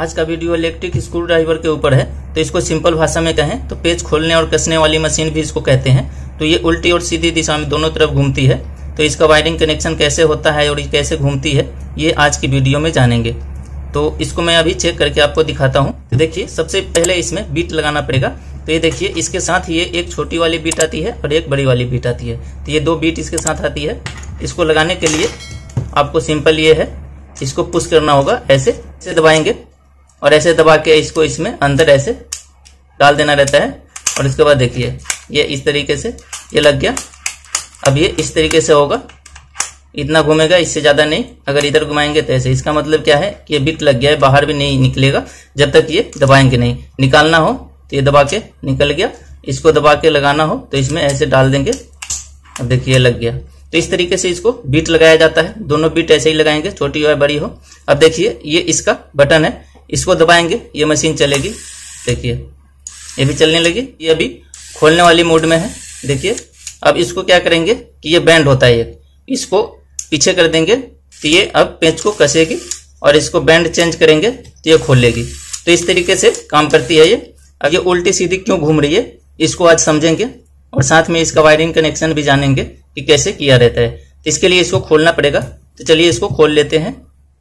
आज का video electric screw driver के ऊपर है, तो इसको सिंपल भाषा में कहें तो पेच खोलने और कसने वाली मशीन भी इसको कहते हैं। तो ये उल्टी और सीधी दिशा में दोनों तरफ घूमती है। तो इसका वायरिंग कनेक्शन कैसे होता है और ये कैसे घूमती है, ये आज की वीडियो में जानेंगे। तो इसको मैं अभी चेक करके आपको दिखाता हूँ। देखिए, सबसे पहले इसमें बीट लगाना पड़ेगा। तो ये देखिए, इसके साथ ये एक छोटी वाली बीट आती है और एक बड़ी वाली बीट आती है। तो ये दो बीट इसके साथ आती है। इसको लगाने के लिए आपको सिंपल ये है, इसको पुश करना होगा, ऐसे दबाएंगे और ऐसे दबा के इसको इसमें अंदर ऐसे डाल देना रहता है। और इसके बाद देखिए, ये इस तरीके से ये लग गया। अब ये इस तरीके से होगा, इतना घूमेगा, इससे ज्यादा नहीं। अगर इधर घुमाएंगे तो ऐसे। इसका मतलब क्या है कि ये बिट लग गया है, बाहर भी नहीं निकलेगा जब तक ये दबाएंगे नहीं। निकालना हो तो ये दबा के निकल गया। इसको दबा के लगाना हो तो इसमें ऐसे डाल देंगे। अब देखिए, लग गया। तो इस तरीके से इसको बीट लगाया जाता है। दोनों बीट ऐसे ही लगाएंगे, छोटी हो या बड़ी हो। अब देखिए, ये इसका बटन है, इसको दबाएंगे, ये मशीन चलेगी। देखिए, ये भी चलने लगी। ये अभी खोलने वाली मोड में है। देखिए, अब इसको क्या करेंगे कि ये बैंड होता है, ये इसको पीछे कर देंगे तो ये अब पेंच को कसेगी। और इसको बैंड चेंज करेंगे तो ये खोलेगी। तो इस तरीके से काम करती है ये। अब ये उल्टी सीधी क्यों घूम रही है, इसको आज समझेंगे और साथ में इसका वायरिंग कनेक्शन भी जानेंगे कि कैसे किया रहता है। तो इसके लिए इसको खोलना पड़ेगा। तो चलिए इसको खोल लेते हैं।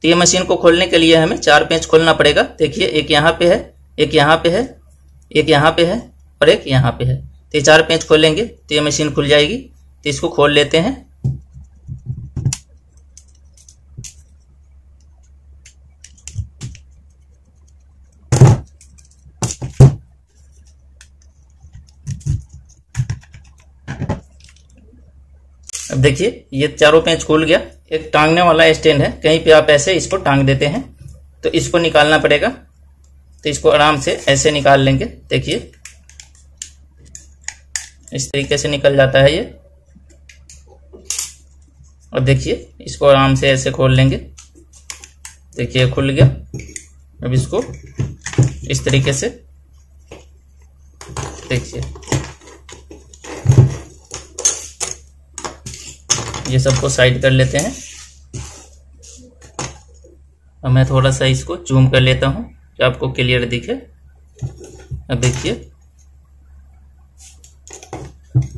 तो ये मशीन को खोलने के लिए हमें चार पेंच खोलना पड़ेगा। देखिए, एक यहाँ पे है, एक यहाँ पे है, एक यहाँ पे है और एक यहाँ पे है। तो ये चार पेंच खोलेंगे तो ये मशीन खुल जाएगी। तो इसको खोल लेते हैं। अब देखिए, ये चारों पेंच खुल गया। एक टांगने वाला स्टैंड है, कहीं पे आप ऐसे इसको टांग देते हैं। तो इसको निकालना पड़ेगा। तो इसको आराम से ऐसे निकाल लेंगे। देखिए, इस तरीके से निकल जाता है ये। और देखिए, इसको आराम से ऐसे खोल लेंगे। देखिए, खुल गया। अब इसको इस तरीके से, देखिए, ये सबको साइड कर लेते हैं। अब मैं थोड़ा सा इसको जूम कर लेता हूं कि आपको क्लियर दिखे। अब देखिए,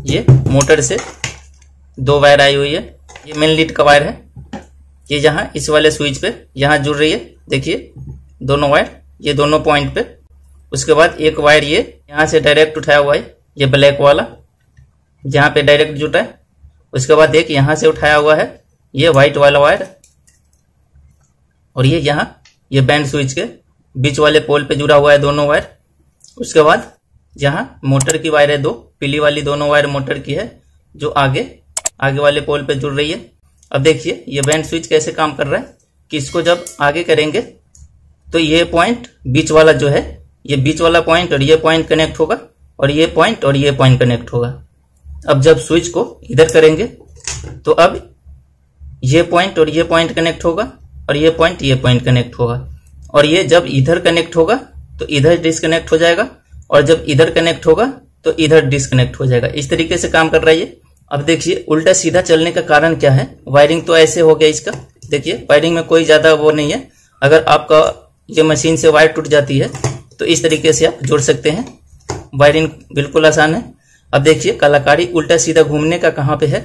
ये मोटर से दो वायर आई हुई है। ये मेन लीड का वायर है। ये यहाँ इस वाले स्विच पे यहाँ जुड़ रही है। देखिए, दोनों वायर ये दोनों पॉइंट पे। उसके बाद एक वायर ये यहाँ से डायरेक्ट उठाया हुआ है, ये ब्लैक वाला यहाँ पे डायरेक्ट जुटा है। उसके बाद एक यहाँ से उठाया हुआ है, ये व्हाइट वाला वायर। और ये यहाँ ये बैंड स्विच के बीच वाले पोल पे जुड़ा हुआ है दोनों वायर। उसके बाद यहाँ मोटर की वायर है, दो पीली वाली दोनों वायर मोटर की है जो आगे वाले पोल पे जुड़ रही है। अब देखिए, ये बैंड स्विच कैसे काम कर रहा है कि इसको जब आगे करेंगे तो ये पॉइंट बीच वाला जो है, ये बीच वाला पॉइंट और ये पॉइंट कनेक्ट होगा और ये पॉइंट कनेक्ट होगा। अब जब स्विच को इधर करेंगे तो अब ये पॉइंट और ये पॉइंट कनेक्ट होगा और ये पॉइंट कनेक्ट होगा। और ये जब इधर कनेक्ट होगा तो इधर डिस्कनेक्ट हो जाएगा और जब इधर कनेक्ट होगा तो इधर डिस्कनेक्ट हो जाएगा। इस तरीके से काम कर रहा है ये। अब देखिए, उल्टा सीधा चलने का कारण क्या है। वायरिंग तो ऐसे हो गया इसका। देखिए, वायरिंग में कोई ज़्यादा वो नहीं है। अगर आपका ये मशीन से वायर टूट जाती है तो इस तरीके से आप जोड़ सकते हैं। वायरिंग बिल्कुल आसान है। अब देखिए, कलाकारी उल्टा सीधा घूमने का कहाँ पे है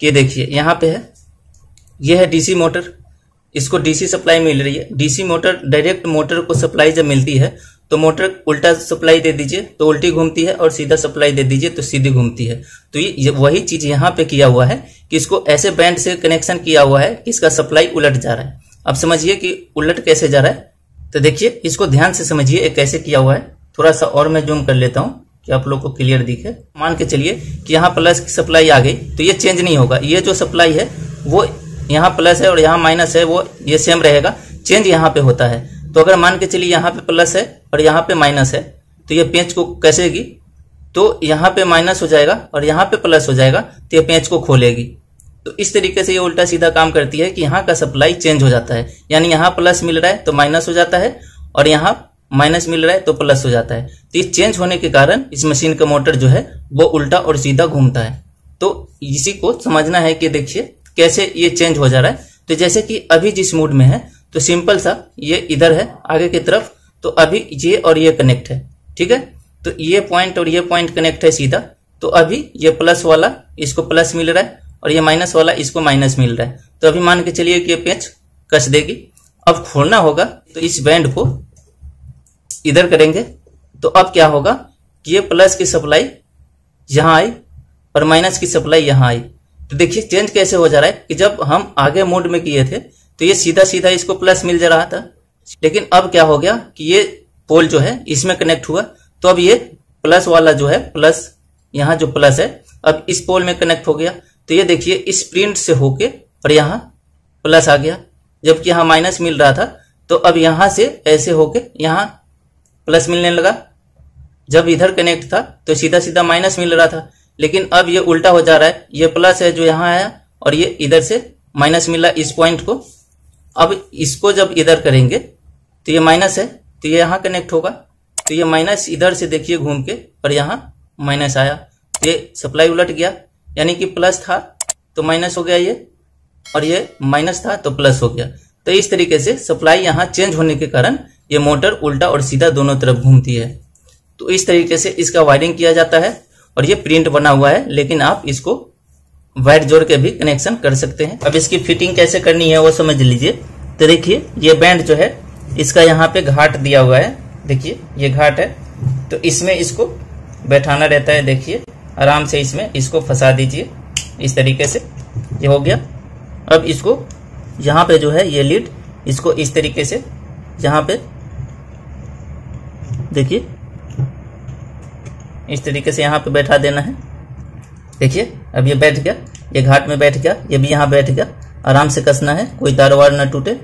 कि देखिए यहाँ पे है। यह है डीसी मोटर, इसको डीसी सप्लाई मिल रही है। डीसी मोटर डायरेक्ट मोटर को सप्लाई जब मिलती है तो मोटर उल्टा सप्लाई दे दीजिए तो उल्टी घूमती है और सीधा सप्लाई दे दीजिए तो सीधी घूमती है। तो ये वही चीज यहाँ पे किया हुआ है कि इसको ऐसे बैंड से कनेक्शन किया हुआ है कि इसका सप्लाई उलट जा रहा है। अब समझिए कि उलट कैसे जा रहा है। तो देखिए, इसको ध्यान से समझिए कैसे किया हुआ है। थोड़ा सा और मैं जूम कर लेता हूँ कि आप लोग को क्लियर दिखे। मान के चलिए कि यहाँ प्लस की सप्लाई आ गई तो ये चेंज नहीं होगा। ये जो सप्लाई है वो यहाँ प्लस है और यहाँ माइनस है, वो ये सेम रहेगा। चेंज यहाँ पे होता है। तो अगर मान के चलिए यहाँ पे प्लस है और यहाँ पे माइनस है तो ये पेंच को कसेगी। तो यहाँ पे माइनस हो जाएगा और यहाँ पे प्लस हो जाएगा तो ये पेंच को खोलेगी। तो इस तरीके से ये उल्टा सीधा काम करती है कि यहाँ का सप्लाई चेंज हो जाता है। यानी यहाँ प्लस मिल रहा है तो माइनस हो जाता है और यहाँ माइनस मिल रहा है तो प्लस हो जाता है। तो ये चेंज होने के कारण इस मशीन का मोटर जो है वो उल्टा और सीधा घूमता है। तो इसी को समझना है कि देखिए कैसे ये चेंज हो जा रहा है। तो जैसे कि अभी जिस मूड में है तो सिंपल सा ये इधर है आगे की तरफ, तो अभी ये और ये कनेक्ट है, ठीक है। तो ये पॉइंट और ये पॉइंट कनेक्ट है सीधा, तो अभी ये प्लस वाला इसको प्लस मिल रहा है और ये माइनस वाला इसको माइनस मिल रहा है। तो अभी मान के चलिए कि ये पेंच कस देगी। अब खोलना होगा तो इस बैंड को इधर करेंगे, तो अब क्या होगा कि ये प्लस की सप्लाई यहाँ आई और माइनस की सप्लाई यहाँ आई। तो देखिए चेंज कैसे हो जा रहा है कि जब हम आगे मोड में किए थे तो ये सीधा सीधा इसको प्लस मिल जा रहा था, लेकिन अब क्या हो गया कि ये पोल जो है इसमें कनेक्ट हुआ, तो अब ये प्लस वाला जो है प्लस यहाँ जो प्लस है अब इस पोल में कनेक्ट हो गया। तो ये देखिए इस प्रिंट से होके और यहाँ प्लस आ गया, जबकि यहाँ माइनस मिल रहा था। तो अब यहाँ से ऐसे होके यहाँ प्लस मिलने लगा, जब इधर कनेक्ट था तो सीधा सीधा माइनस मिल रहा था, लेकिन अब ये उल्टा हो जा रहा है, ये प्लस है जो यहाँ आया और ये इधर से माइनस मिला इस पॉइंट को। अब इसको जब इधर करेंगे तो ये माइनस है तो ये यहाँ कनेक्ट होगा, तो ये माइनस इधर से देखिए घूम के और यहाँ माइनस आया, तो ये सप्लाई उलट गया, यानी कि प्लस था तो माइनस हो गया ये, और ये माइनस था तो प्लस हो गया। तो इस तरीके से सप्लाई यहाँ चेंज होने के कारण ये मोटर उल्टा और सीधा दोनों तरफ घूमती है। तो इस तरीके से इसका वायरिंग किया जाता है और ये प्रिंट बना हुआ है, लेकिन आप इसको वायर जोड़ के भी कनेक्शन कर सकते हैं। अब इसकी फिटिंग कैसे करनी है वो समझ लीजिए। तो देखिए ये बैंड जो है इसका यहाँ पे घाट दिया हुआ है, देखिए ये घाट है, तो इसमें इसको बैठाना रहता है। देखिए आराम से इसमें इसको फंसा दीजिए इस तरीके से, ये हो गया। अब इसको यहाँ पे जो है ये लीड इसको इस तरीके से यहाँ पे देखिए इस तरीके से यहाँ पे बैठा देना है। देखिए अब ये बैठ गया, ये घाट में बैठ गया, ये भी यहाँ बैठ गया। आराम से कसना है, कोई तार वार ना टूटे,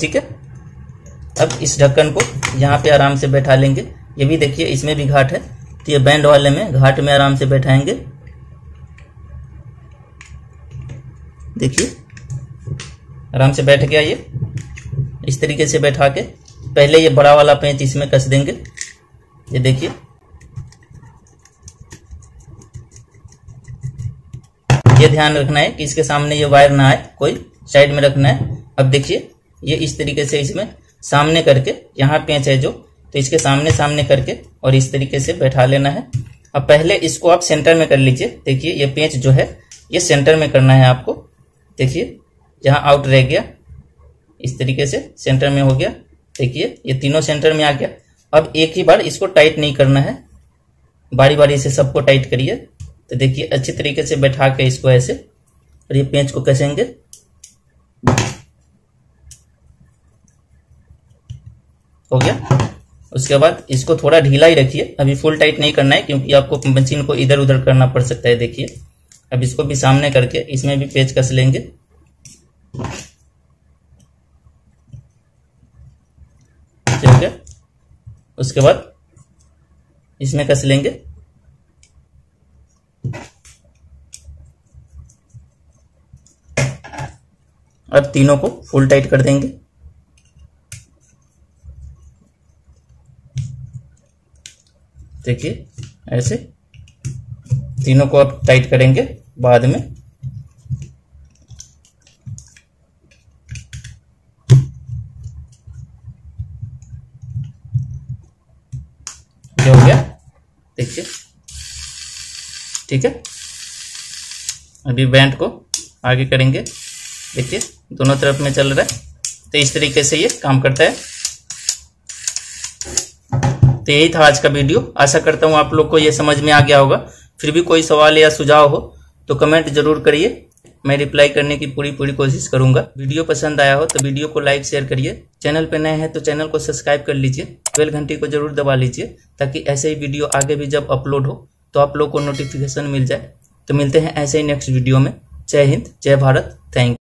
ठीक है। अब इस ढक्कन को यहाँ पे आराम से बैठा लेंगे, ये भी देखिए इसमें भी घाट है, तो ये बैंड वाले में घाट में आराम से बैठाएंगे। देखिए आराम से बैठ गया ये, इस तरीके से बैठा के पहले ये बड़ा वाला पेंच इसमें कस देंगे, ये देखिए। ये ध्यान रखना है कि इसके सामने ये वायर ना आए, कोई साइड में रखना है। अब देखिए ये इस तरीके से इसमें सामने करके, यहाँ पेंच है जो, तो इसके सामने सामने करके और इस तरीके से बैठा लेना है। अब पहले इसको आप सेंटर में कर लीजिए। देखिए ये पेंच जो है ये सेंटर में करना है आपको। देखिए जहाँ आउट रह गया इस तरीके से सेंटर में हो गया। देखिए ये तीनों सेंटर में आ गया। अब एक ही बार इसको टाइट नहीं करना है, बारी बारी से सबको टाइट करिए। तो देखिए अच्छे तरीके से बैठा के इसको ऐसे और ये पेंच को कसेंगे। हो गया। उसके बाद इसको थोड़ा ढीला ही रखिए, अभी फुल टाइट नहीं करना है क्योंकि आपको मशीन को इधर उधर करना पड़ सकता है। देखिए अब इसको भी सामने करके इसमें भी पेंच कस लेंगे। ठीक है, उसके बाद इसमें कस लेंगे। अब तीनों को फुल टाइट कर देंगे। देखिए ऐसे तीनों को आप टाइट करेंगे बाद में। ये हो गया, देखिए ठीक है। अभी बैंड को आगे करेंगे। देखिए दोनों तरफ में चल रहा है। तो इस तरीके से ये काम करता है। तो यही था आज का वीडियो। आशा करता हूँ आप लोग को ये समझ में आ गया होगा। फिर भी कोई सवाल या सुझाव हो तो कमेंट जरूर करिए, मैं रिप्लाई करने की पूरी कोशिश करूंगा। वीडियो पसंद आया हो तो वीडियो को लाइक शेयर करिए। चैनल पे नए हैं तो चैनल को सब्सक्राइब कर लीजिए, बेल घंटी को जरूर दबा लीजिए, ताकि ऐसे ही वीडियो आगे भी जब अपलोड हो तो आप लोग को नोटिफिकेशन मिल जाए। तो मिलते हैं ऐसे ही नेक्स्ट वीडियो में। जय हिंद, जय भारत, थैंक यू।